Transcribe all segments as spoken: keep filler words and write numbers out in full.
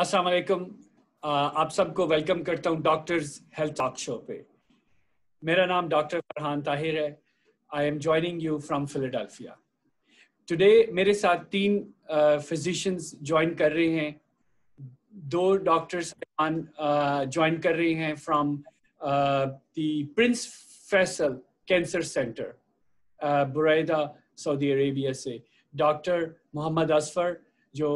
अस्सलाम वालेकुम, आप सबको वेलकम करता हूँ डॉक्टर्स हेल्थ टॉक शो पे। मेरा नाम डॉक्टर फरहान ताहिर है। I am joining you from Philadelphia. Today मेरे साथ तीन फिजिशियंस ज्वाइन कर रहे हैं, दो डॉक्टर्स ज्वाइन कर रहे हैं from the Prince Faisal cancer centre Buraidah, Saudi Arabia से। डॉक्टर मोहम्मद अजफर जो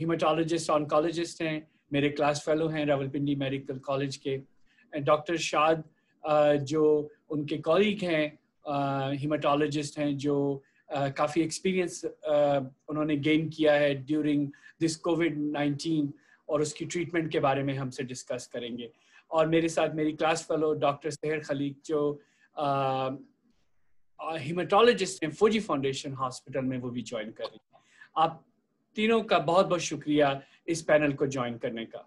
हीमाटोलॉजिस्ट ऑनकोलॉजिस्ट हैं, मेरे क्लास फेलो हैं रावलपिंडी मेडिकल कॉलेज के। एंड डॉक्टर शाद जो उनके कॉलीग हैं हीमाटोलॉजिस्ट हैं, जो काफ़ी एक्सपीरियंस उन्होंने गेन किया है ड्यूरिंग दिस कोविड नाइन्टीन और उसकी ट्रीटमेंट के बारे में हमसे डिस्कस करेंगे। और मेरे साथ मेरी क्लास फेलो डॉक्टर सहर खलीक जो हीमाटोलॉजिस्ट हैं फौजी फाउंडेशन हॉस्पिटल में, वो भी ज्वाइन कर रही हैं। आप तीनों का बहुत बहुत शुक्रिया इस पैनल को ज्वाइन करने का।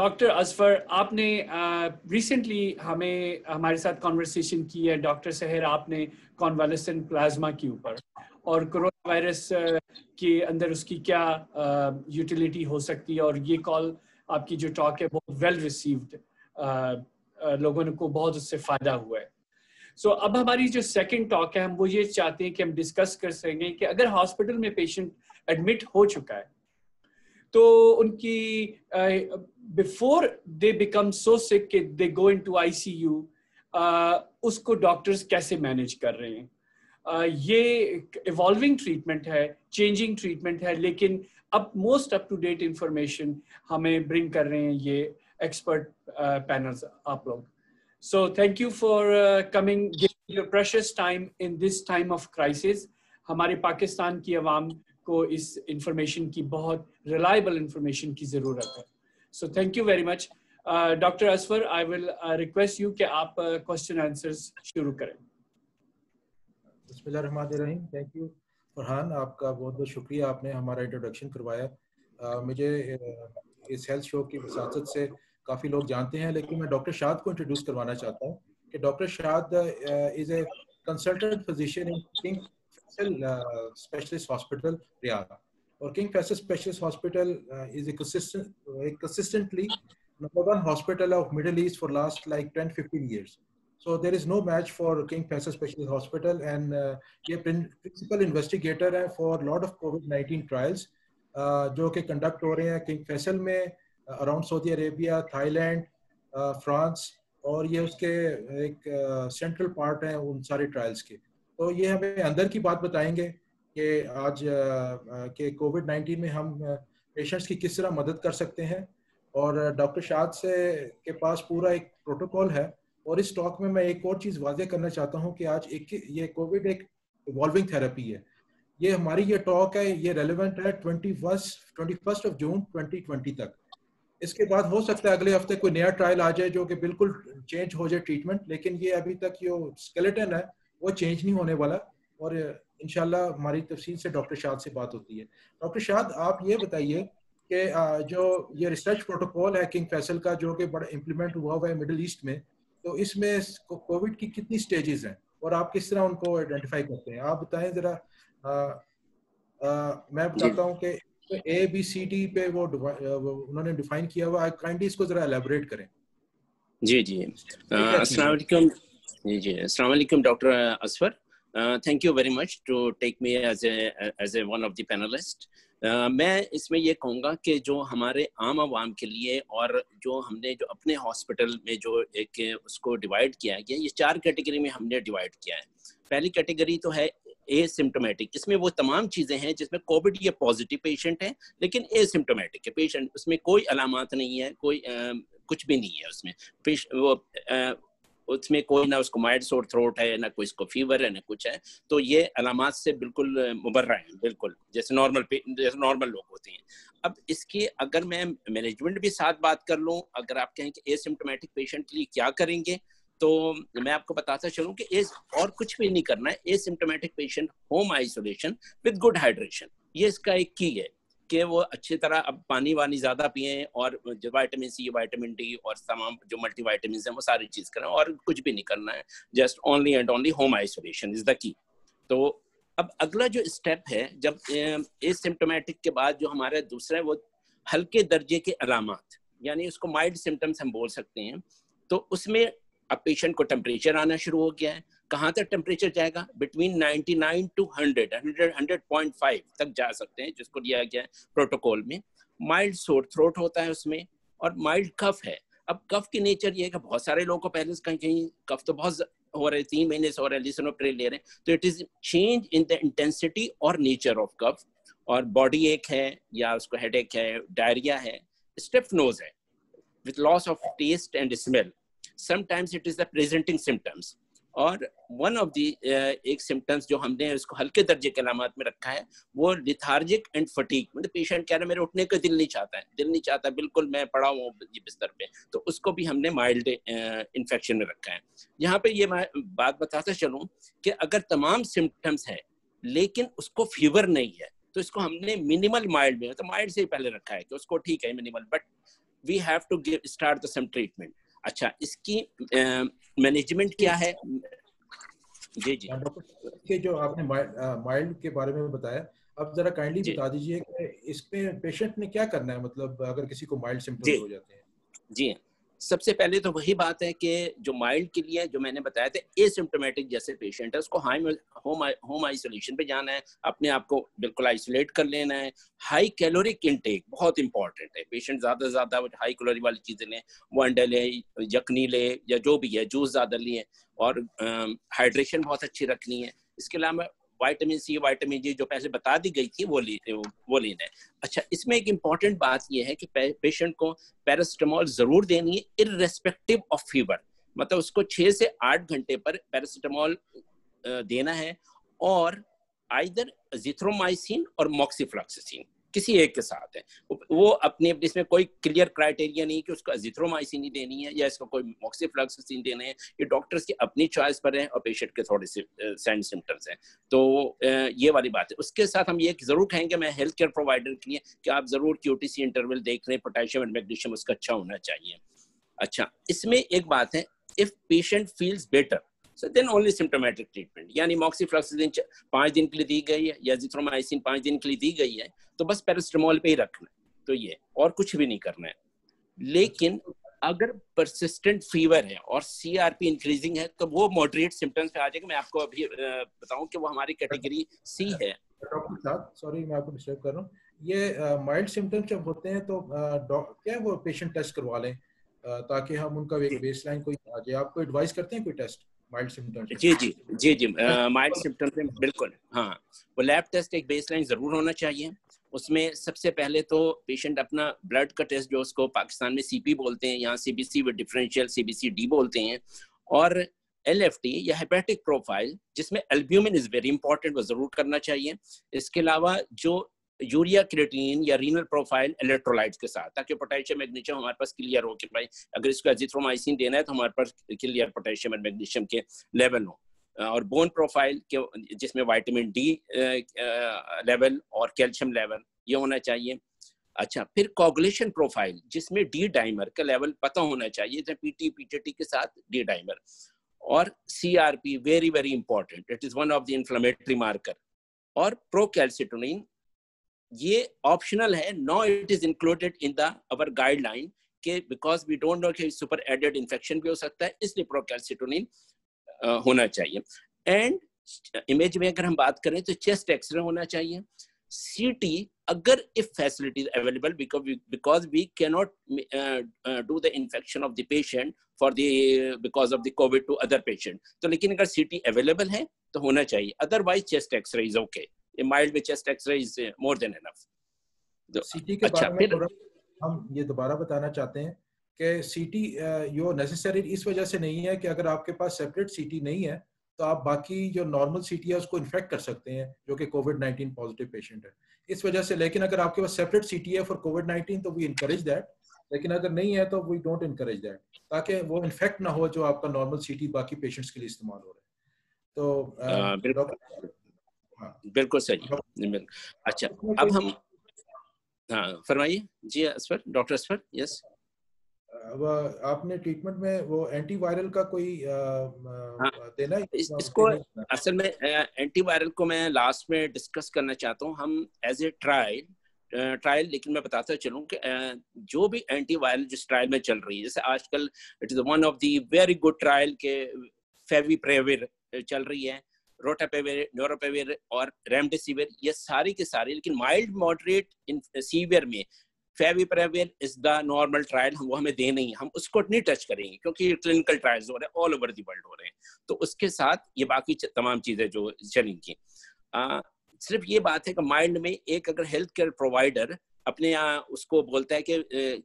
डॉक्टर अजफर, आपने रिसेंटली हमें हमारे साथ कॉन्वर्सेशन की है। डॉक्टर सहर, आपने कॉन्वालेसेंट प्लाज्मा के ऊपर और कोरोना वायरस के अंदर उसकी क्या यूटिलिटी हो सकती है, और ये कॉल आपकी जो टॉक है बहुत वेल रिसीव्ड, लोगों ने को बहुत उससे फ़ायदा हुआ है। सो so, अब हमारी जो सेकंड टॉक है, हम वो ये चाहते हैं कि हम डिस्कस कर सकें कि अगर हॉस्पिटल में पेशेंट एडमिट हो चुका है तो उनकी before they become so sick कि दे गो इनटू आईसीयू, उसको डॉक्टर्स कैसे मैनेज कर रहे हैं। uh, ये इवॉल्विंग ट्रीटमेंट है, चेंजिंग ट्रीटमेंट है, लेकिन अब most up to date information हमें ब्रिंग कर रहे हैं ये expert uh, panels आप लोग। So thank you for uh, coming, giving your precious time in this time of crisis। हमारे पाकिस्तान की आवाम को इस information की बहुत reliable information की ज़रूरत है। So thank you very much, uh, Doctor Azfar। I will uh, request you कि आप uh, question answers शुरू करें। बिस्मिल्लाहिर्रहमानिर्रहीम। Thank you फरहान, आपका बहुत बहुत शुक्रिया, आपने हमारा introduction करवाया। uh, मुझे uh, इस हेल्थ शो की वसासत से काफ़ी लोग जानते हैं, लेकिन मैं डॉक्टर शाद को इंट्रोड्यूस करवाना चाहता हूँ कि doctor Shad is a consultant physician in King Faisal specialist hospital Riyadh. और King Faisal specialist hospital is a consistently number one hospital of middle east for last like ten fifteen years. So there is no match for King Faisal specialist Hospital. And ये principal investigator है for lot of Covid nineteen trials Uh, जो कि conduct हो रहे हैं King Faisal में, around Saudi Arabia, Thailand, France, और ये उसके एक सेंट्रल uh, पार्ट हैं उन सारे ट्रायल्स के। तो ये हमें अंदर की बात बताएंगे कि आज uh, के कोविड नाइन्टीन में हम पेशेंट्स की किस तरह मदद कर सकते हैं। और डॉक्टर शाद से के पास पूरा एक प्रोटोकॉल है। और इस टॉक में मैं एक और चीज़ वाजे करना चाहता हूँ कि आज एक ये कोविड एक इवॉल्विंग थेरेपी है। ये हमारी ये टॉक है, ये रेलेवेंट है twenty first of June twenty twenty तक। इसके बाद हो सकता है अगले हफ्ते कोई नया ट्रायल आ जाए जो कि बिल्कुल चेंज हो जाए ट्रीटमेंट, लेकिन ये अभी तक जो स्केलेटन है वो चेंज नहीं होने वाला। और इंशाल्लाह हमारी तफसील से डॉक्टर शाद से बात होती है। डॉक्टर शाद, आप ये बताइए कि जो ये रिसर्च प्रोटोकॉल है किंग फैसल का जो कि बड़ा इम्प्लीमेंट हुआ हुआ है मिडल ईस्ट में, तो इसमें कोविड की कितनी स्टेजेस हैं और आप किस तरह उनको आइडेंटिफाई करते हैं, आप बताएँ ज़रा। आ, आ, मैं बताता हूँ कि ए बी सी डी पे वो, वो उन्होंने डिफाइन किया हुआ है, काइंडली इसको जरा एलैबोरेट करें। जी जी, अस्सलाम वालेकुम। जी जी, अस्सलाम वालेकुम doctor Azfar, thank you very much to take me as a as a one of the panelist. मैं इसमें ये कहूँगा कि जो हमारे आम आवाम के लिए और जो हमने जो अपने हॉस्पिटल में जो एक उसको डिवाइड किया है, ये चार कैटेगरी में हमने डिवाइड किया है। पहली कैटेगरी तो है एसिम्प्टोमेटिक, इसमें वो तमाम चीज़ें हैं जिसमें कोविड ये पॉजिटिव पेशेंट है लेकिन एसिम्प्टोमेटिक है पेशेंट, उसमें कोई अलामत नहीं है, कोई आ, कुछ भी नहीं है उसमें। वो आ, उसमें कोई ना उसको माइल्ड सोर थ्रोट है, ना कोई इसको फीवर है, ना कुछ है, तो ये अलामत से बिल्कुल मुबर्रा है, बिल्कुल जैसे नॉर्मल जैसे नॉर्मल लोग होते हैं। अब इसके अगर मैं मैनेजमेंट भी साथ बात कर लूँ, अगर आप कहें कि एसिम्प्टोमेटिक पेशेंट के लिए क्या करेंगे, तो मैं आपको बताता चलूँ कि एस और कुछ भी नहीं करना है। Asymptomatic patient home isolation with good hydration, ये इसका एक की है कि वो अच्छी तरह अब पानी वानी ज़्यादा पिएं और जो वाइटामिन सी, वाइटामिन डी और तमाम जो मल्टी वाइटामिन हैं वो सारी चीज़ करें, और कुछ भी नहीं करना है, just only and only home isolation is the key. तो अब अगला जो स्टेप है, जब एसिम्टोमेटिक के बाद जो हमारा दूसरा है वो हल्के दर्जे के अलामत, यानी उसको माइल्ड सिम्टम्स हम बोल सकते हैं। तो उसमें अब पेशेंट को टेम्परेचर आना शुरू हो गया है। कहाँ तक टेम्परेचर जाएगा? Between ninety nine to hundred, hundred, hundred point five तक जा सकते हैं, जिसको दिया गया है प्रोटोकॉल में। माइल्ड सोर थ्रोट होता है उसमें, और माइल्ड कफ है। अब कफ की नेचर ये है कि बहुत सारे लोगों को पहले से कहीं कहीं कफ तो बहुत हो रहे, तीन महीने से हो रहे, लिसोनोप्रिल ले रहे हैं। तो it is change in the intensity और नेचर ऑफ कफ, और बॉडी एक है या उसको हेडेक है, डायरिया है, स्टिफ नोज है with loss of taste and smell. Sometimes it is the presenting symptoms. और वन ऑफ दी एक सिम्टम्स जो हमने उसको हल्के दर्जे के अलामत में रखा है वो लिथार्जिक एंड फटीक, मतलब पेशेंट कह रहे हैं मेरे उठने का दिल नहीं चाहता है, दिल नहीं चाहता, बिल्कुल मैं पड़ा हूँ बिस्तर पे। तो उसको भी हमने माइल्ड इन्फेक्शन में रखा है। यहाँ पे ये मैं बात बताता चलूँ कि अगर तमाम सिम्टम्स हैं लेकिन उसको फीवर नहीं है तो इसको हमने मिनिमल माइल्ड में, तो माइल्ड से ही पहले रखा है कि उसको ठीक है minimal, but we have to give start the some treatment. अच्छा, इसकी मैनेजमेंट क्या है? जी जी डॉक्टर, जो आपने माइल्ड के बारे में बताया, अब जरा काइंडली बता दीजिए कि इसमें पेशेंट ने क्या करना है, मतलब अगर किसी को माइल्ड सिम्पटम्स हो जाते हैं। जी, सबसे पहले तो वही बात है कि जो माइल्ड के लिए जो मैंने बताया था, एसिम्प्टोमेटिक जैसे पेशेंट है उसको हाई होम होम आइसोलेशन पे जाना है, अपने आप को बिल्कुल आइसोलेट कर लेना है। हाई कैलोरिक इनटेक बहुत इंपॉर्टेंट है, पेशेंट ज़्यादा से ज़्यादा हाई कैलोरी वाली चीज़ें लें, वो अंडे लें, यखनी ले, या जो भी है, जूस ज़्यादा लिए, और हाइड्रेशन बहुत अच्छी रखनी है। इसके अलावा वाइटामिन सी, वाइटामिन जी जो पहले बता दी गई थी वो ले वो लेना है। अच्छा, इसमें एक इम्पॉर्टेंट बात ये है कि पे, पेशेंट को पैरासिटामोल जरूर देनी है इररेस्पेक्टिव ऑफ फीवर, मतलब उसको छः से आठ घंटे पर पैरासिटामोल देना है, और आइदर एजिथ्रोमाइसिन और मॉक्सीफ्लॉक्सासिन किसी एक के साथ है। वो अपने इसमें कोई क्लियर क्राइटेरिया नहीं कि उसको एजिथ्रोमाइसिन ही देनी है या इसको कोई मॉक्सीफ्लॉक्सासिन देने हैं, ये डॉक्टर्स की अपनी चॉइस पर है, और पेशेंट के थोड़े से साइन सिम्टम्स हैं। तो ये वाली बात है। उसके साथ हम ये जरूर कहेंगे मैं हेल्थ केयर प्रोवाइडर के लिए कि आप जरूर क्यूटीसी इंटरवल देख रहे हैं, पोटेशियम एंड मैग्नीशियम उसका अच्छा होना चाहिए। अच्छा, इसमें एक बात है, if patient feels better so then only symptomatic treatment, यानी मॉक्सीफ्लॉक्सासिन पाँच दिन के लिए दी गई है या एजिथ्रोमाइसिन पाँच दिन के लिए दी गई है तो बस पैरासिटामोल पे ही रखना है, तो ये और कुछ भी नहीं करना है। लेकिन अगर परसिस्टेंट फीवर है और सीआरपी इंक्रीजिंग है तो वो मॉडरेट सिम्टम्स पे आ जाएगा। मैं आपको अभी बताऊं कि वो हमारी कैटेगरी सी है। डॉक्टर साहब, सॉरी मैं आपको डिस्टर्ब कर रहा हूँ, ये माइल्ड सिम्टम्स जब होते हैं तो क्या वो पेशेंट टेस्ट करवा लें ताकि हम उनका बेसलाइन कोई आ जाए? आपको एडवाइस करते हैं कोई टेस्ट माइल्ड सिम्टम्स? जी जी जी जी माइल्ड सिम्टम्स में बिल्कुल, हाँ, वो लैब टेस्ट एक बेसलाइन जरूर होना चाहिए। उसमें सबसे पहले तो पेशेंट अपना ब्लड का टेस्ट, जो उसको पाकिस्तान में सीपी बोलते हैं, यहाँ CBC with differential CBC D बोलते हैं, और एलएफटी या हेपेटिक प्रोफाइल जिसमें एल्ब्यूमिन इज वेरी इंपॉर्टेंट, वो जरूर करना चाहिए। इसके अलावा जो यूरिया क्रिएटिनिन या रीनल प्रोफाइल इलेक्ट्रोलाइट्स के साथ, ताकि पोटेशियम मैग्नीशियम हमारे पास क्लियर हो कि भाई अगर इसको एजिथ्रोमाइसिन देना है तो हमारे पास क्लियर पोटेशियम और मैग्नीशियम के लेवल हो, और बोन प्रोफाइल के जिसमें विटामिन डी लेवल और कैल्शियम लेवल ये होना चाहिए। अच्छा, फिर कोगुलेशन प्रोफाइल जिसमें डी डाइमर का लेवल पता होना चाहिए, जैसे पीटी पीटीटी के साथ डी डाइमर, और CRP very very important, it is one of the inflammatory marker, और प्रोकैल्सिटोनिन ये ऑप्शनल है, no it is included in the our guideline के बिकॉज वी डोंट नो कि सुपर एडेड इन्फेक्शन भी हो सकता है, इसलिए प्रोकैल्सिटोनिन Uh, होना चाहिए। एंड इमेज में अगर हम बात करें तो चेस्ट एक्सरे होना चाहिए, सीटी अगर if facilities available because we can not do the infection of the patient for the because of the Covid to other patient, तो लेकिन अगर सीटी अवेलेबल है तो होना चाहिए, otherwise chest x ray is okay, mild में chest x ray is more than enough. CT के अच्छा, बारे में हम ये दोबारा बताना चाहते हैं कि सीटी यो नेसेसरी इस वजह से नहीं है कि अगर आपके पास सेपरेट सीटी नहीं है तो आप बाकी जो नॉर्मल सीटी है उसको इन्फेक्ट कर सकते हैं जो कि कोविड नाइनटीन पॉजिटिव पेशेंट है, इस वजह से। लेकिन अगर आपके पास सेपरेट सीटी है फॉर कोविड नाइनटीन तो वी इनकरेज दैट, लेकिन अगर नहीं है तो वी डोंट इनकरेज दैट, ताकि वो इन्फेक्ट ना हो जो आपका नॉर्मल सीटी बाकी पेशेंट्स के लिए इस्तेमाल हो रहा है। तो डॉक्टर, हाँ बिल्कुल सही। अच्छा, अब हम, हाँ फरमाइए जी असफर, डॉक्टर असफर। यस वह आपने ट्रीटमेंट में वो एंटीवायरल का कोई देना है? इस, इसको असल में एंटीवायरल को मैं लास्ट में डिस्कस करना चाहता हूँ, हम एज ए ट्रायल ट्रायल लेकिन मैं बताता चलूँ कि जो भी एंटीवायरल जिस ट्रायल में चल रही है, जैसे आजकल it is one of the very good trial के फेविप्रेविर चल रही है, रोटापेविर, नोरोपेविर और रेमडेसिविर, ये सारी के सारी, लेकिन माइल्ड मॉडरेट इन सीवियर में favipiravir is the normal trial, वो हमें दे नहीं, हम उसको नहीं टच करेंगे क्योंकि क्लिनिकल ट्रायल्स हो रहे हैं ऑल ओवर दी वर्ल्ड हो रहे हैं, तो उसके साथ ये बाकी तमाम चीजें जो चलेंगी। सिर्फ ये बात है कि माइल्ड में एक अगर हेल्थ केयर प्रोवाइडर अपने यहाँ उसको बोलता है कि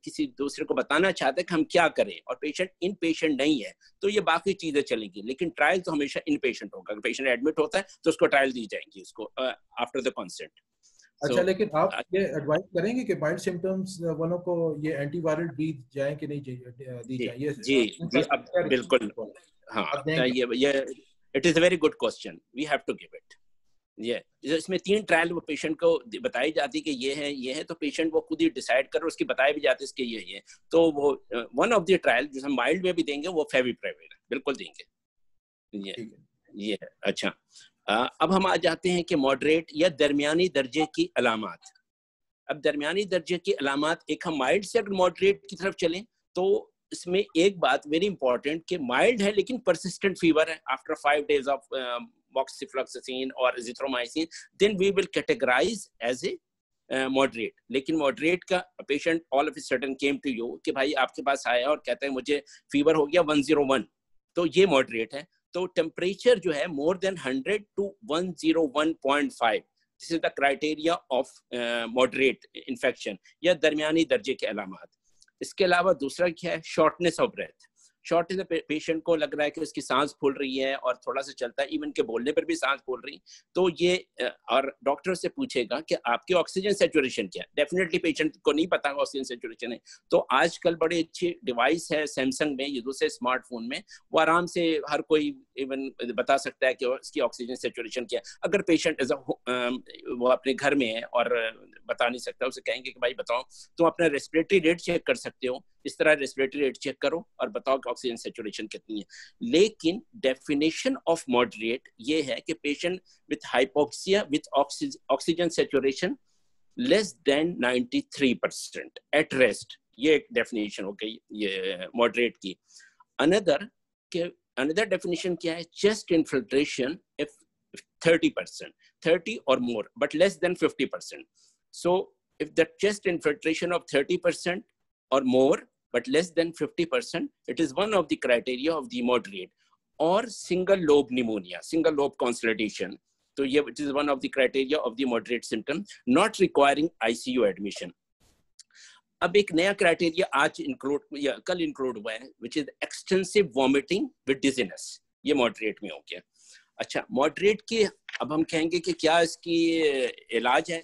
किसी दूसरे को बताना चाहता है कि हम क्या करें और पेशेंट इन पेशेंट नहीं है तो ये बाकी चीजें चलेंगी, लेकिन ट्रायल तो हमेशा इन पेशेंट होगा, अगर पेशेंट एडमिट होता है तो उसको ट्रायल दी जाएंगी उसको आफ्टर द कंसेंट। अच्छा, so, लेकिन आप ये एडवाइस करेंगे कि माइल्ड सिम्टम्स वालों को ये एंटीवायरल दी जाए कि नहीं दी जाए? ये जी, जी अब बिल्कुल, हाँ ये ये it is a very good question, we have to give it. ये इसमें तीन ट्रायल वो पेशेंट को बताई जाती कि ये है ये है, तो पेशेंट वो खुद ही डिसाइड कर, उसकी बताई भी जाती इसके ये ये, तो वो वन ऑफ द ट्रायल जो हम माइल्ड में भी देंगे वो फेविपिराविर बिल्कुल देंगे। ये ये अच्छा, Uh, अब हम आ जाते हैं कि मॉडरेट या दरमियानी दर्जे की अलामात। अब दरमियानी दर्जे की अलामात, एक हम माइल्ड से अगर मॉडरेट की तरफ चलें तो इसमें एक बात वेरी इंपॉर्टेंट कि माइल्ड है लेकिन परसिस्टेंट फीवर है after five days of moxifloxacin और azithromycin, then we will categorise as a moderate. लेकिन मॉडरेट का patient all of a sudden came to you कि भाई आपके पास आया और कहता है मुझे फीवर हो गया वन जीरो वन, तो ये मॉडरेट है। तो टेम्परेचर जो है more than hundred to one zero one point five, this is the criteria of moderate infection या दरमियानी दर्जे के अलामात। इसके अलावा दूसरा क्या है, shortness of breath. Shortness patient को लग रहा है कि उसकी सांस फूल रही है और थोड़ा सा चलता है, इवन के बोलने पर भी सांस फूल रही, तो ये और डॉक्टर से पूछेगा कि आपके ऑक्सीजन सेचुरेशन क्या है, डेफिनेटली पेशेंट को नहीं पता ऑक्सीजन सेचुरेशन है। तो आजकल बड़े अच्छी डिवाइस है सैमसंग में, ये दूसरे स्मार्टफोन में, वो आराम से हर कोई इवन बता सकता है कि उसकी ऑक्सीजन सेचुरेशन क्या है। अगर पेशेंट एज वो अपने घर में है और बता नहीं सकता, उसे कहेंगे कि भाई बताओ तुम अपना रेस्पिरेटरी रेट चेक कर सकते हो, इस तरह रेस्पिरेटरी रेट चेक करो और बताओ कि ऑक्सीजन सैचुरेशन कितनी है। लेकिन डेफिनेशन ऑफ मॉडरेट ये है कि patient with hypoxia with oxygen saturation less than ninety three percent at rest, ये एक डेफिनेशन हो गई ये मॉडरेट की। अनदर के अनदर डेफिनेशन क्या है, chest infiltration if thirty percent, thirty और more but less than fifty percent. So if the chest infiltration of thirty percent और more but less than fifty percent, it is one of the criteria of the moderate, or single lobe pneumonia, single lobe consolidation, so yeah, it is one of the criteria of the moderate symptom, not requiring I C U admission. अब एक नया criteria आज include या कल include हुआ है, which is extensive vomiting with dizziness, ये moderate में हो गया। अच्छा, moderate की अब हम कहेंगे कि क्या इसकी इलाज है।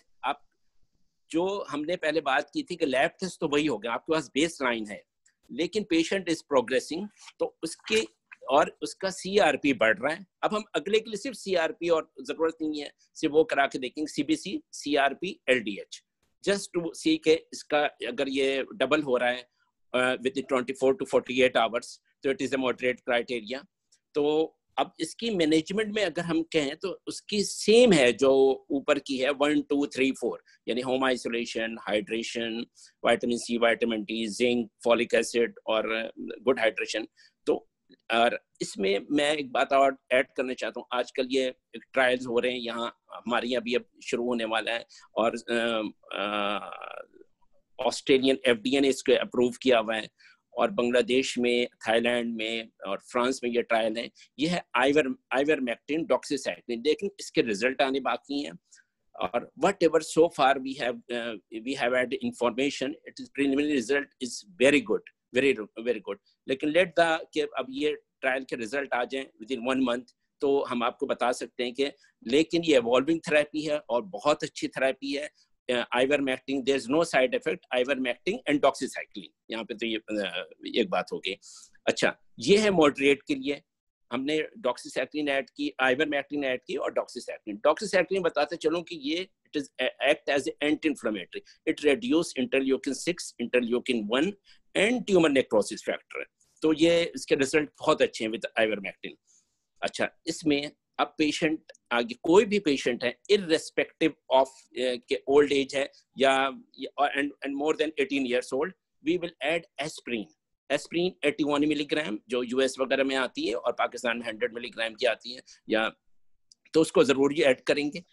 जो हमने पहले बात की थी कि लैब टेस्ट तो वही हो गया, आपके पास बेस लाइन है, लेकिन पेशेंट इज प्रोग्रेसिंग तो उसके और उसका सीआरपी बढ़ रहा है। अब हम अगले के लिए सिर्फ सीआरपी और जरूरत नहीं है, सिर्फ वो करा के देखेंगे, CBC, CRP, LDH, just to see के इसका अगर ये डबल हो रहा है with twenty four to forty eight hours तो it is a moderate criteria. तो अब इसकी मैनेजमेंट में अगर हम कहें तो उसकी सेम है जो ऊपर की है, वन टू थ्री फोर यानी home isolation, hydration, vitamin C, vitamin D, zinc, folic acid और गुड हाइड्रेशन। तो और इसमें मैं एक बात और ऐड करना चाहता हूँ, आजकल ये ट्रायल्स हो रहे हैं यहाँ हमारे यहाँ भी, अब शुरू होने वाला है और ऑस्ट्रेलियन एफ डी ए ने इसको अप्रूव किया हुआ है और बांग्लादेश में, थाईलैंड में और फ्रांस में ये ट्रायल है। ये है आइवर आइवरमेक्टिन डॉक्सीसाइक्लिन, लेकिन इसके रिजल्ट आने बाकी हैं और whatever so far we have we have had information, it is preliminary result is very good, very very good. लेकिन लेट द कि अब ये ट्रायल के रिजल्ट आ जाएं विद इन वन मंथ तो हम आपको बता सकते हैं कि, लेकिन ये एवॉल्विंग थेरेपी है और बहुत अच्छी थेरेपी है। Ivermectin, there is no side effect, ivermectin and doxycycline, यहाँ पे तो ये एक बात हो गई। अच्छा, ये है मॉडरेट के लिए, हमने डॉक्सीसाइक्लिन ऐड की, आइवरमेक्टिन ऐड की और डॉक्सीसाइक्लिन। डॉक्सीसाइक्लिन बताते चलूं कि ये it is act as anti inflammatory, it reduce interleukin six, interleukin one and tumour necrosis factor है। तो ये इसके रिजल्ट बहुत अच्छे हैं विद आइवरमेक्टिन। अच्छा, इसमें अब पेशेंट आगे कोई भी पेशेंट है इररेस्पेक्टिव ऑफ के ओल्ड एज है या and and more than eighteen years old, we will add aspirin. Aspirin eighty one milligram जो यूएस वगैरह में आती है और पाकिस्तान में हंड्रेड मिलीग्राम की आती है, या तो उसको जरूर ये ऐड करेंगे।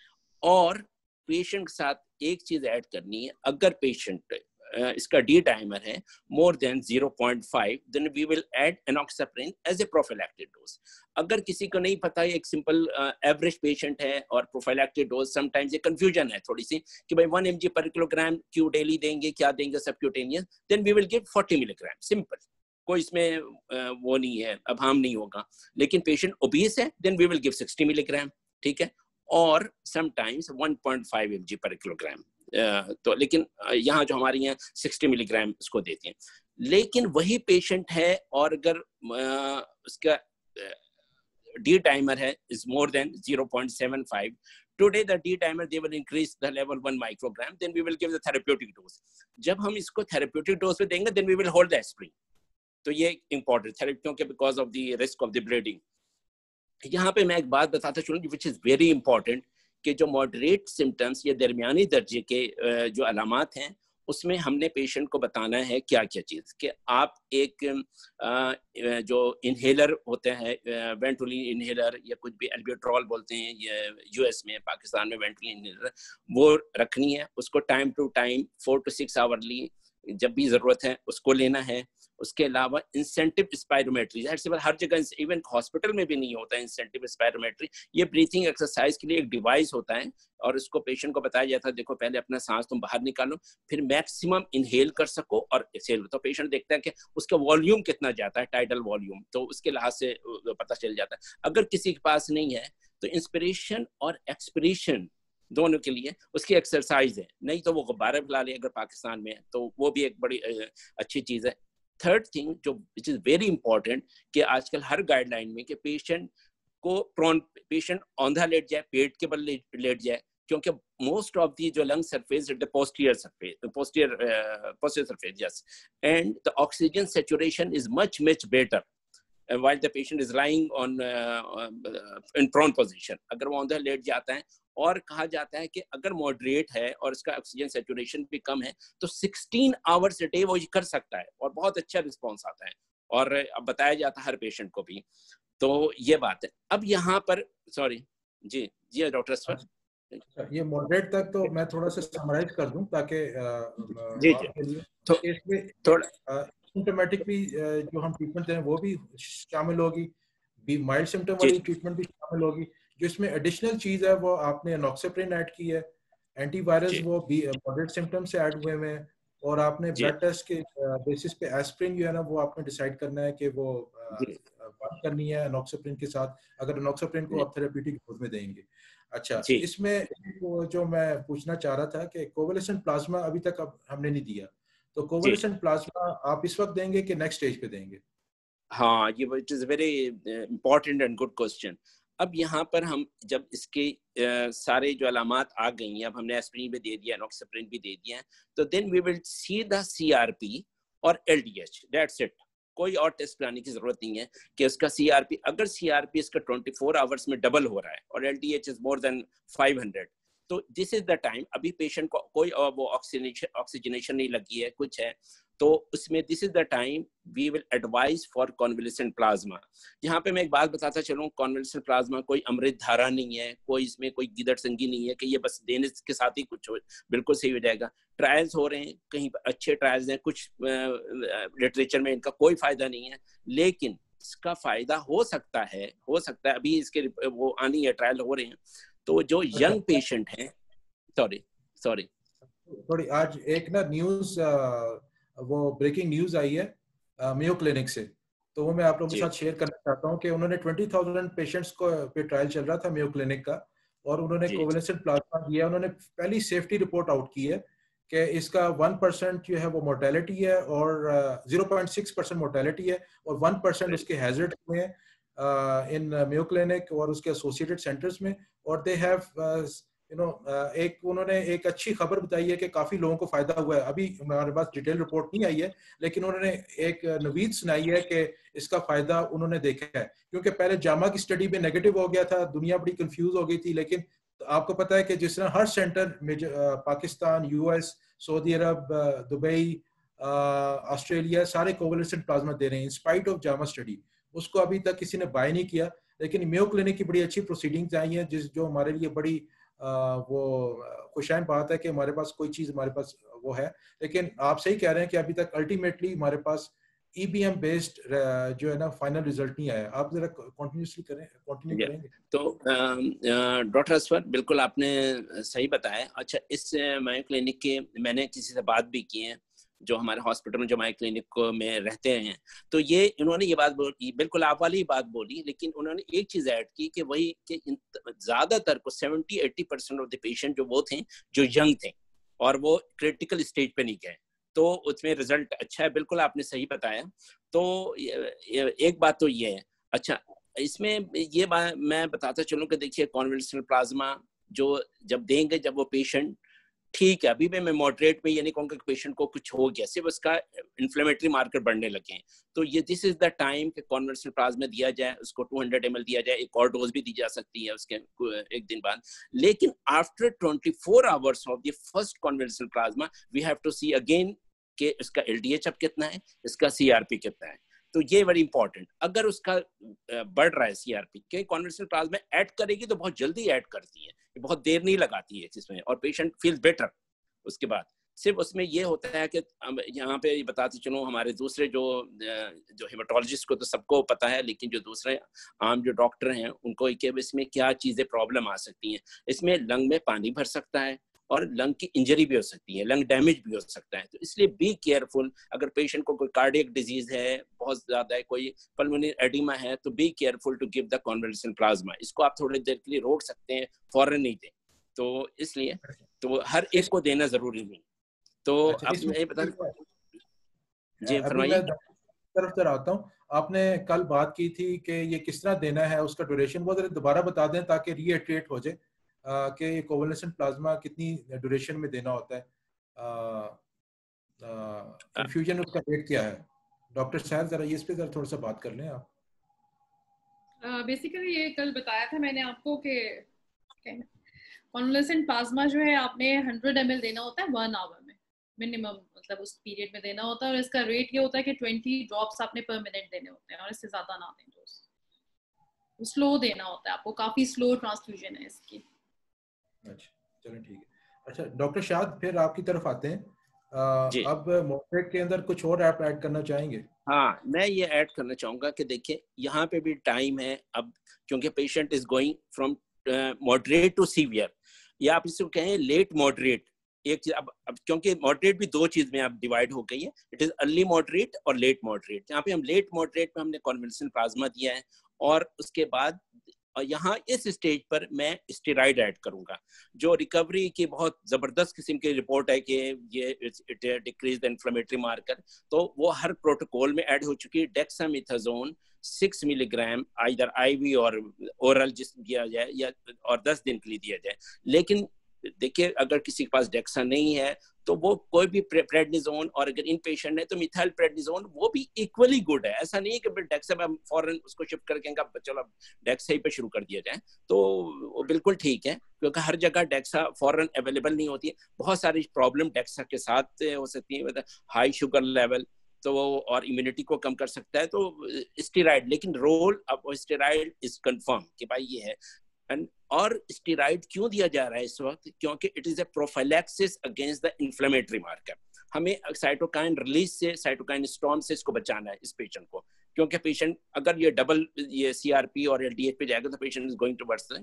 और पेशेंट के साथ एक चीज ऐड करनी है, अगर पेशेंट इसका डी डाइमर है more than zero point five then we will add enoxaparin as a prophylactic dose. अगर किसी को नहीं पता, एक सिंपल एवरेज पेशेंट है और प्रोफिलैक्टिक डोज समटाइम्स ये कंफ्यूजन है थोड़ी सी कि भाई वन एम जी पर किलोग्राम क्यू डेली देंगे क्या देंगे subcutaneous, then we will give forty milligram simple, कोई इसमें वो नहीं है, अब हार्म नहीं होगा। लेकिन पेशेंट ओबीस है then we will give sixty milligram, ठीक है, और sometimes one point five mg per kilogram. तो लेकिन यहाँ जो हमारी हैं सिक्सटी मिलीग्राम इसको देती हैं। लेकिन वही पेशेंट है और अगर उसका डी टाइमर है is more than zero point seven five today the D dimer they will increase the level one microgram then we will give the therapeutic dose. जब हम इसको थेरेप्यूटिक डोज पे देंगे then we will hold the aspirin. तो ये important थेरेपियों के because of the risk of the bleeding. यहाँ पे मैं एक बात बताता चलूँ विच इज़ वेरी इंपॉर्टेंट कि जो मॉडरेट सिम्टम्स या दरमियानी दर्जे के जो अलामात हैं उसमें हमने पेशेंट को बताना है क्या क्या चीज़ कि आप एक जो इन्हेलर होते हैं वेंटोलिन इन्हेलर या कुछ भी एल्ब्यूट्रॉल बोलते हैं ये यूएस में, पाकिस्तान में वेंटोलिन इन्हेलर वो रखनी है। उसको time to time four to six hourly जब भी ज़रूरत है उसको लेना है। उसके अलावा इंसेंटिव स्पायरोमेट्री हर जगह, इवन हॉस्पिटल में भी नहीं होता है इंसेंटिव स्पायरोमेट्री। ये ब्रीथिंग एक्सरसाइज के लिए एक डिवाइस होता है और इसको पेशेंट को बताया जाता है देखो पहले अपना सांस तुम बाहर निकालो फिर मैक्सिमम इनहेल कर सको और एक्सहेल। तो पेशेंट देखता है कि उसका वॉल्यूम कितना जाता है, टाइडल वॉल्यूम, तो उसके लिहाज से पता चल जाता है। अगर किसी के पास नहीं है तो इंस्पिरेशन और एक्सपिरेशन दोनों के लिए उसकी एक्सरसाइज है, नहीं तो वो गुब्बारा फैला ले अगर पाकिस्तान में है तो वो भी एक बड़ी अच्छी चीज़ है। थर्ड थिंग जो विच इज़ वेरी इंपॉर्टेंट कि आजकल हर गाइडलाइन में कि पेशेंट को प्रोन पेशेंट औंधा लेट जाए, पेट के बल लेट जाए, क्योंकि मोस्ट ऑफ दी जो lung surface it the posterior surface posterior posterior surface yes and the oxygen saturation is much much better while the patient is lying on in prone position. अगर वो औंधा late जाता है और कहा जाता है कि अगर मॉडरेट है और इसका ऑक्सीजन सैचुरेशन भी कम है तो सिक्सटीन आवर्स अ डे वो ये कर सकता है और बहुत अच्छा रिस्पांस आता है और अब बताया जाता है हर पेशेंट को भी। तो ये बात है। अब यहाँ पर सॉरी जी जी डॉक्टर सर ये मॉडरेट तक तो मैं थोड़ा सा समराइज कर दूं ताकि जी जी तो इसमें थोड़ा सिम्टोमेटिक भी जो हम ट्रीटमेंट दें वो भी शामिल होगी, भी माइल्ड सिम्टम वाली ट्रीटमेंट भी शामिल होगी। जो इसमें एडिशनल चीज है वो आपने एनॉक्सिप्रिन ऐड की है, एंटीवायरस वो भी मॉडरेट सिम्टम से ऐड हुए हुए हैं और आपने ब्लड टेस्ट के बेसिस पे एस्प्रिन जो है ना वो आपने डिसाइड करना है कि वो बात करनी है एनॉक्सिप्रिन के साथ, अगर एनॉक्सिप्रिन को आप थेरेप्यूटिक डोज में देंगे। अच्छा, इसमें जो मैं पूछना चाह रहा था कि कोवेलेसेंट प्लाज्मा अभी तक अब हमने नहीं दिया, तो कोवेलेसेंट प्लाज्मा आप इस वक्त देंगे कि नेक्स्ट स्टेज पे देंगे? हाँ, ये it is very important and good question. अब यहाँ पर हम जब इसके आ, सारे जो अलामात आ गई हैं, अब हमने एस्प्रिन भी दे दिया, एनॉक्सिप्रिन भी दे दिया है, तो then we will see the CRP और एलडीएच, दैट्स इट। कोई और टेस्ट कराने की जरूरत नहीं है कि उसका सीआरपी, अगर सीआरपी इसका ट्वेंटी फोर आवर्स में डबल हो रहा है और LDH is more than five hundred, तो दिस इज द टाइम। अभी पेशेंट को कोई और वो ऑक्सीजनेशन ऑक्सीजनेशन नहीं लगी है कुछ है, तो उसमें this is the time we will advise for convalescent plasma. यहाँ पे मैं एक बात बताता चलूँ, कॉन्वेलेसेंट प्लाज्मा कोई अमृत धारा नहीं है, कोई इसमें कोई गिदड़ संगी नहीं है कि ये बस देने के साथ ही कुछ हो बिल्कुल सही हो जाएगा। ट्रायल्स हो रहे हैं, कहीं अच्छे ट्रायल्स हैं, कुछ लिटरेचर में इनका कोई फायदा नहीं है, लेकिन इसका फायदा हो सकता है, हो सकता है। अभी इसके वो आनी है, ट्रायल हो रहे हैं, तो जो यंग पेशेंट हैं, सॉरी सॉरी थोड़ी आज एक ना न्यूज वो ब्रेकिंग न्यूज आई है मेयो क्लिनिक से, तो वो मैं आप लोगों के साथ शेयर करना चाहता हूँ कि उन्होंने ट्वेंटी थाउज़ेंड पेशेंट्स को पे ट्रायल चल रहा था मेयो क्लिनिक का और उन्होंने कोवेलेसेंट प्लाज्मा दिया। उन्होंने पहली सेफ्टी रिपोर्ट आउट की है कि इसका वन परसेंट जो है वो मोर्टेलिटी है और zero point six percent mortality है और वन परसेंट उसके हैजर्ड हुए हैं इन मेयो क्लिनिक और उसके एसोसिएटेड सेंटर्स में, और दे हैव यू नो एक उन्होंने एक अच्छी खबर बताई है कि काफी लोगों को फायदा हुआ है। अभी हमारे पास डिटेल रिपोर्ट नहीं आई है, लेकिन उन्होंने एक नवीद सुनाई है कि इसका फायदा उन्होंने देखा है, क्योंकि पहले जामा की स्टडी में नेगेटिव हो गया था, दुनिया बड़ी कंफ्यूज हो गई थी। लेकिन आपको पता है कि जिस तरह हर सेंटर में पाकिस्तान, यूएस, सऊदी अरब, दुबई, ऑस्ट्रेलिया सारे कोवलेसेंट प्लाज्मा दे रहे हैं इंस्पाइट ऑफ जामा स्टडी। उसको अभी तक किसी ने बाय नहीं किया, लेकिन मेयो क्लिनिक की बड़ी अच्छी प्रोसीडिंग्स आई हैं, जिस जो हमारे लिए बड़ी आ, वो खुशाइन बात है कि हमारे पास कोई चीज़ हमारे पास वो है। लेकिन आप सही कह रहे हैं कि अभी तक अल्टीमेटली हमारे पास ई बी एम बेस्ड जो है ना फाइनल रिजल्ट नहीं आया। आप जरा कंटिन्यूसली करें, कंटिन्यू करेंगे तो डॉक्टर असफर बिल्कुल आपने सही बताया। अच्छा, इस मायो क्लिनिक के मैंने किसी से बात भी की है जो हमारे हॉस्पिटल में जो मायो क्लिनिक में रहते हैं, तो ये इन्होंने ये बात बोली, बिल्कुल आप वाली बात बोली, लेकिन उन्होंने एक चीज ऐड की कि वही कि ज्यादातर को सत्तर अस्सी परसेंट ऑफ द पेशेंट जो वो थे जो यंग थे और वो क्रिटिकल स्टेज पे नहीं गए, तो उसमें रिजल्ट अच्छा है। बिल्कुल आपने सही बताया। तो एक बात तो ये है। अच्छा, इसमें ये बात मैं बताता चलूँ कि देखिए कॉन्वेंशनल प्लाज्मा जो जब देंगे जब वो पेशेंट ठीक है, अभी भी मैं मॉडरेट में ये नहीं कहूँगा कि पेशेंट को कुछ हो गया, सिर्फ उसका इन्फ्लेमेटरी मार्कर बढ़ने लगे हैं, तो ये दिस इज द टाइम कि कॉन्वेंशनल प्लाज्मा दिया जाए, उसको दो सौ एम एल दिया जाए, एक और डोज भी दी जा सकती है उसके एक दिन बाद। लेकिन आफ्टर चौबीस hours of the first conventional plasma we have to see again कि इसका एल डी एच अब कितना है, इसका सी आर पी कितना है। तो ये वेरी इंपॉर्टेंट, अगर उसका बढ़ रहा है सी आर पी के कॉन्वेंशनल प्लाज्मा ऐड करेगी तो बहुत जल्दी ऐड करती है, बहुत देर नहीं लगाती है इसमें, और पेशेंट फील बेटर। उसके बाद सिर्फ उसमें ये होता है कि यहाँ पे बताते चलो हमारे दूसरे जो जो हेमाटोलॉजिस्ट को तो सबको पता है, लेकिन जो दूसरे आम जो डॉक्टर हैं उनको कि इसमें क्या चीज़ें प्रॉब्लम आ सकती हैं। इसमें लंग में पानी भर सकता है और लंग की इंजरी भी हो सकती है, लंग डैमेज भी हो सकता है, तो इसलिए बी केयरफुल। अगर पेशेंट को कोई कार्डियक डिजीज है बहुत ज़्यादा है, कोई पल्मोनरी एडिमा है, तो be careful to give the conventional plasma. इसको आप थोड़ी देर के लिए रोक सकते हैं, फौरन नहीं दें, तो इसलिए तो हर एक को देना जरूरी नहीं। तो आप ये बता जी फरमाइए। तरफ तरह आता हूँ, आपने कल बात की थी कि ये किस तरह देना है, उसका ड्यूरेशन वो दोबारा बता दें ताकि रीइटरेट हो जाए कि कोवलेसेंट प्लाज्मा कितनी ड्यूरेशन में देना होता है, इन्फ्यूजन उसका रेट क्या है। डॉक्टर साहब जरा इस पे जरा थोड़ा सा बात कर लें आप। बेसिकली uh, ये कल बताया था मैंने आपको कि कोवलेसेंट प्लाज्मा जो है आपने सौ एम एल देना होता है वन आवर में मिनिमम, मतलब उस पीरियड में देना होता है, और इसका रेट ये होता है कि ट्वेंटी ड्रॉप्स आपने पर मिनट देने होते हैं और इससे ज़्यादा ना दें डोज। स्लो देना होता है आपको, काफ़ी स्लो ट्रांसफ्यूजन है इसकी। अच्छा चलो ठीक है। अच्छा डॉक्टर शाद फिर आपकी तरफ आते हैं। आ, अब मॉडरेट के अंदर कुछ और आप ऐड करना चाहेंगे? हाँ, मैं ये ऐड करना चाहूँगा कि देखिए यहाँ पे भी टाइम है अब, क्योंकि patient is going from moderate to severe, या आप इसको कहें लेट मॉडरेट। एक चीज अब, अब क्योंकि मॉडरेट भी दो चीज में अब डिवाइड हो गई है, इट इज अर्ली मॉडरेट और लेट मॉडरेट। यहाँ पे हम लेट मॉडरेट में हमने कॉन्वेंशनल प्लाज्मा दिया है, और उसके बाद और यहाँ इस स्टेज पर मैं स्टेरॉइड ऐड करूँगा, जो रिकवरी की बहुत ज़बरदस्त किस्म की रिपोर्ट है कि ये डिक्रीज द इन्फ्लेमेटरी मार्कर, तो वो हर प्रोटोकॉल में ऐड हो चुकी है। Dexamethasone six milligram either IV और ओरल जिस दिया जाए या और दस दिन के लिए दिया जाए। लेकिन देखिए अगर किसी के पास डेक्सा नहीं है तो वो कोई भी प्रेडनिजोन, और अगर इन पेशेंट है तो मिथाइल प्रेडनिजोन, वो भी इक्वली गुड है। ऐसा नहीं है कि डेक्सा में हम फॉरन उसको शिफ्ट करके चलो अब डेक्सा ही पे शुरू कर दिया जाए, तो वो बिल्कुल ठीक है, क्योंकि हर जगह डेक्सा फॉरन अवेलेबल नहीं होती है। बहुत सारी प्रॉब्लम डेक्सा के साथ हो सकती है, हाई शुगर लेवल तो और इम्यूनिटी को कम कर सकता है, तो स्टेरॉइड। लेकिन रोल अब स्टेरॉइड इज कन्फर्म कि भाई ये है। And, और स्टेरॉइड क्यों दिया जा रहा है इस वक्त? क्योंकि it is a prophylaxis against the inflammatory marker. हमें साइटोकाइन रिलीज से, साइटोकाइन स्टॉर्म से इसको बचाना है इस पेशेंट को, क्योंकि पेशेंट अगर ये डबल ये सीआरपी और एलडीएच पे जाएगा तो patient is going towards the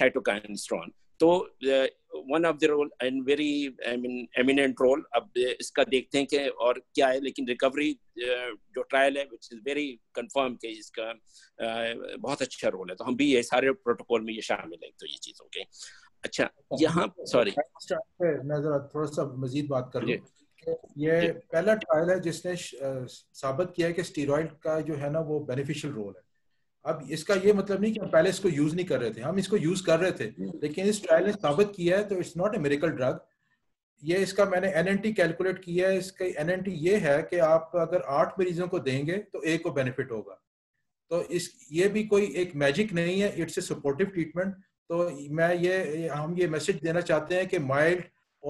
cytokine storm. तो one of the role and very I mean eminent role अब इसका देखते हैं कि और क्या है। लेकिन रिकवरी uh, जो ट्रायल है विच इज़ वेरी कन्फर्म कि इसका uh, बहुत अच्छा रोल है, तो हम भी ये सारे प्रोटोकॉल में ये शामिल है, तो ये चीज़ हो गई। अच्छा यहाँ सॉरी नजर थोड़ा सा मजीद बात कर लूँ। ये पहला ट्रायल है जिसने साबित किया है कि स्टीरॉयड का जो है ना वो बेनिफिशियल रोल है। अब इसका ये मतलब नहीं कि हम पहले इसको यूज नहीं कर रहे थे, हम इसको यूज कर रहे थे, लेकिन इस ट्रायल ने साबित किया है तो it's not a miracle drug. ये इसका मैंने एनएनटी कैलकुलेट किया है, इसका एनएनटी ये है कि आप अगर आठ मरीजों को देंगे तो एक को बेनिफिट होगा। तो इस ये भी कोई एक मैजिक नहीं है, इट्स ए सपोर्टिव ट्रीटमेंट। तो मैं ये हम ये मैसेज देना चाहते हैं कि माइल्ड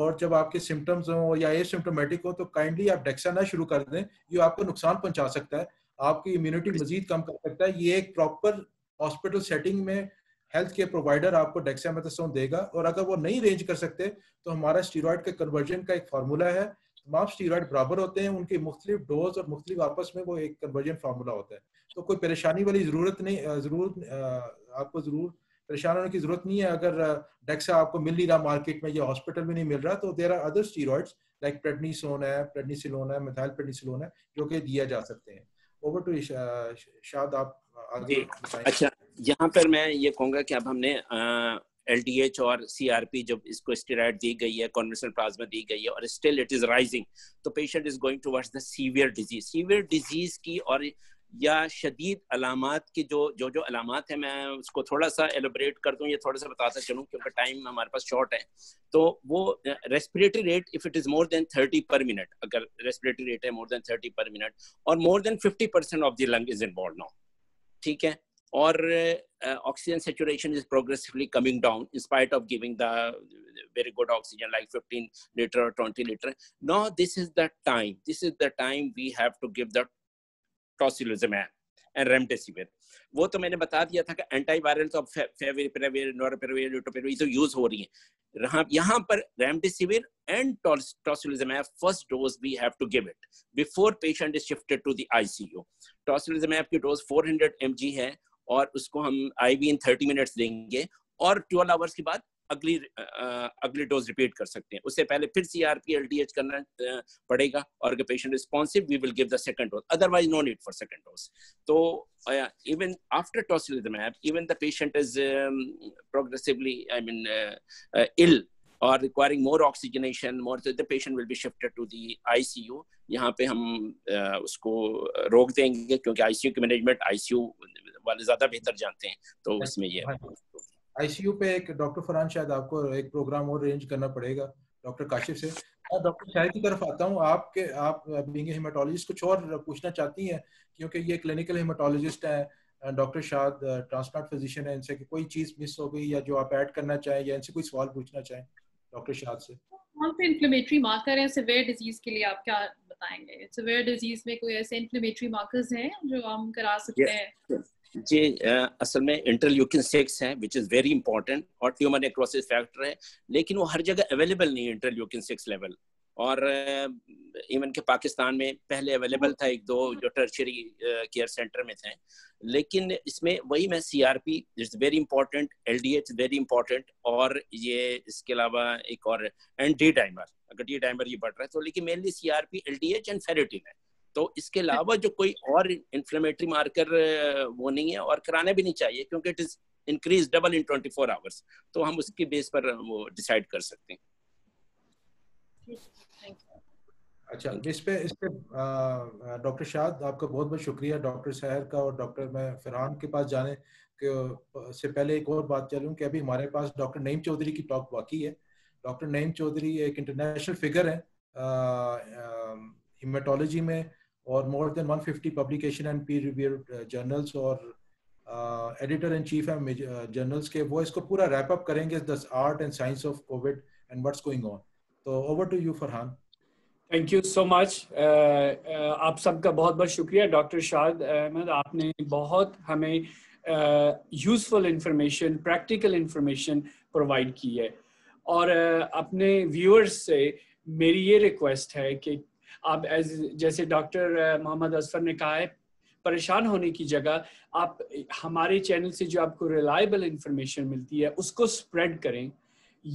और जब आपके सिम्टम्स हों या एसिम्टोमेटिक हो तो काइंडली आप डेक्सा ना शुरू कर दें, ये आपको नुकसान पहुंचा सकता है, आपकी इम्यूनिटी मजीद कम कर सकता है। ये एक प्रॉपर हॉस्पिटल सेटिंग में हेल्थ केयर प्रोवाइडर आपको डेक्सामेथासोन देगा, और अगर वो नहीं रेंज कर सकते तो हमारा स्टीरॉयड के कन्वर्जन का एक फार्मूला है, तमाम स्टीरॉयड बराबर होते हैं, उनके मुख्तलिफ डोज और मुख्तलिफ आपस में वो एक कन्वर्जन फार्मूला होता है। तो कोई परेशानी वाली जरूरत नहीं, जरूर आपको जरूर परेशान होने की जरूरत नहीं है। अगर डेक्सा आपको मिल नहीं रहा मार्केट में या हॉस्पिटल में नहीं मिल रहा तो there are other steroids like prednisone है, प्रेडनिसिलोन है, मेथाइलप्रेडनिसोलोन है, जो कि दिया जा सकते हैं। ओवर टू शाद, आप आगे। अच्छा, यहाँ पर मैं ये कहूँगा कि अब हमने एलडीएच और सीआरपी जब इसको स्टेरॉइड दी गई है, कॉन्वेंशनल प्लाज्मा दी गई है और स्टिल इट इज राइजिंग, तो patient is going towards the severe disease. Severe disease की और या शदीद अलामात की जो जो जो अलामात है, मैं उसको थोड़ा सा एलोबरेट कर दूँ या थोड़ा सा बताता चलूँ क्योंकि टाइम हमारे पास शॉर्ट है। तो वो respiratory rate if it is more than thirty per minute, अगर रेस्पिरेटरी रेट है more than thirty per minute और more than fifty percent of the lung is involve now, ठीक है, और oxygen saturation is progressively coming down in spite of giving the very good oxygen like fifteen litre और twenty litre. Now this is the time, this is the time we have to give the tocilizumab and remdesivir. वो तो मैंने बता दिया था कि antiviral तो अब फेविपिराविर, नोरपिराविर, ल्यूटोपिराविर तो यूज हो रही है। रहा यहाँ पर remdesivir and tocilizumab first dose we have to give it before patient is shifted to the ICU. Tocilizumab की dose four hundred M G है और उसको हम आईवी इन थर्टी मिनट्स देंगे और ट्वेल्व आवर्स के बाद अगली अगली डोज रिपीट कर सकते हैं। उससे पहले फिर सीआरपी एलडीएच करना पड़ेगा और अगर patient responsive we will give the second dose, otherwise no need for second dose. तो even after tocilizumab even the patient is progressively I mean ill और requiring more oxygenation more, the patient will be shifted to the ICU. यहाँ पे हम uh, उसको रोक देंगे क्योंकि ICU की मैनेजमेंट आईसीयू वाले ज्यादा बेहतर जानते हैं। तो उसमें ये आईसीयू पे एक डॉक्टर फरहान शायद आपको एक प्रोग्राम और अरेंज करना पड़ेगा डॉक्टर काशिफ से। मैं डॉक्टर शाहिद की तरफ आता हूँ, आपके आप बीइंग हेमाटोलॉजिस्ट कुछ और पूछना चाहती हैं क्योंकि ये क्लिनिकल हेमाटोलॉजिस्ट हैं, डॉक्टर शाद ट्रांसप्लांट फिजिशियन है, इनसे कोई चीज़ मिस हो गई या जो आप ऐड करना चाहें या इनसे कोई सवाल पूछना चाहें डॉक्टर शाद से। कौन से इन्फ्लेमेटरी मार्कर हैं सिवियर डिजीज के लिए, आप क्या बताएंगे? सिवियर डिजीज में कोई ऐसे इन्फ्लेमेटरी मार्कर्स हैं जो हम करा सकते हैं? जी uh, असल में इंटरल्यूकिन सिक्स है विच इज़ वेरी इंपॉर्टेंट और ट्यूमर नेक्रोसिस फैक्टर है, लेकिन वो हर जगह अवेलेबल नहीं है इंटरल्यूकिन सिक्स लेवल। और इवन uh, के पाकिस्तान में पहले अवेलेबल था एक दो जो टर्शरी केयर सेंटर में थे, लेकिन इसमें वही मैं C R P is very important, L D H very important और ये इसके अलावा एक और एंड डी टाइमर, अगर डी टाइमर ये बढ़ रहा है तो, लेकिन mainly C R P, L D H and ferritin है। तो इसके अलावा जो कोई और इन्फ्लेमेटरी मार्कर वो नहीं है और कराना भी नहीं चाहिए क्योंकि it is increase double in twenty four hours, तो हम उसके बेस पर वो डिसाइड कर सकते हैं। अच्छा, इस पे इस पे डॉक्टर शाद आपका बहुत बहुत शुक्रिया, डॉक्टर सहर का और डॉक्टर मैं फरहान के पास जाने के से पहले एक और बात चलूँ कि अभी हमारे पास डॉक्टर नईम चौधरी की टॉक बाकी है। डॉक्टर नईम चौधरी एक इंटरनेशनल फिगर है हेमाटोलॉजी में और more than one fifty publication and peer reviewed journals और एडिटर इन चीफ है जर्नल्स के। वो इसको पूरा रैप अप करेंगे, the art and science of Covid and what's going on. तो over to you Farhan. Thank you so much, आप सबका बहुत बहुत शुक्रिया। डॉक्टर शाद अहमद, आपने बहुत हमें useful information, practical information provide की है और uh, अपने व्यूअर्स से मेरी ये रिक्वेस्ट है कि आप एज जैसे डॉक्टर मोहम्मद अजफर ने कहा है, परेशान होने की जगह आप हमारे चैनल से जो आपको रिलायबल इंफॉर्मेशन मिलती है उसको स्प्रेड करें।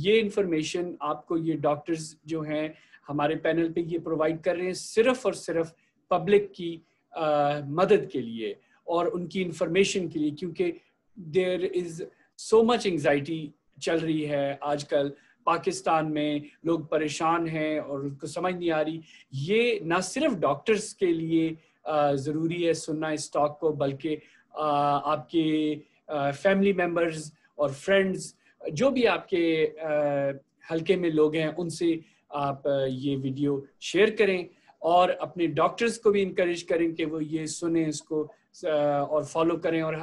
ये इंफॉर्मेशन आपको ये डॉक्टर्स जो हैं हमारे पैनल पे ये प्रोवाइड कर रहे हैं सिर्फ और सिर्फ पब्लिक की आ, मदद के लिए और उनकी इंफॉर्मेशन के लिए, क्योंकि there is so much anxiety चल रही है आजकल पाकिस्तान में, लोग परेशान हैं और उनको समझ नहीं आ रही। ये ना सिर्फ डॉक्टर्स के लिए ज़रूरी है सुनना इस टॉक को, बल्कि आपके फैमिली मेम्बर्स और फ्रेंड्स, जो भी आपके हलके में लोग हैं, उनसे आप ये वीडियो शेयर करें और अपने डॉक्टर्स को भी इनकरेज करें कि वो ये सुने इसको और फॉलो करें। और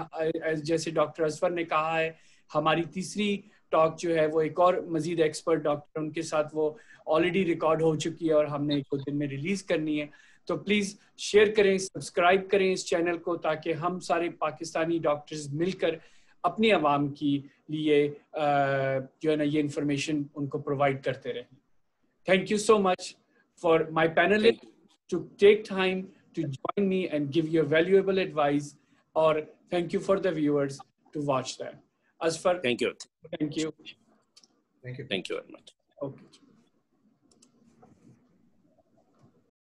जैसे डॉक्टर अज़फर ने कहा है, हमारी तीसरी टॉक जो है वो एक और मजीद एक्सपर्ट डॉक्टर उनके साथ वो ऑलरेडी रिकॉर्ड हो चुकी है और हमने कुछ दिन में रिलीज करनी है। तो प्लीज़ शेयर करें, सब्सक्राइब करें इस चैनल को, ताकि हम सारे पाकिस्तानी डॉक्टर्स मिलकर अपनी आवाम की लिए जो है ना ये इंफॉर्मेशन उनको प्रोवाइड करते रहें। Thank you so much for my panelists to take time to join me and give your valuable advice, or thank you for the viewers to watch that. Azfar, thank you. Thank you. Thank you. Thank you very much. Okay.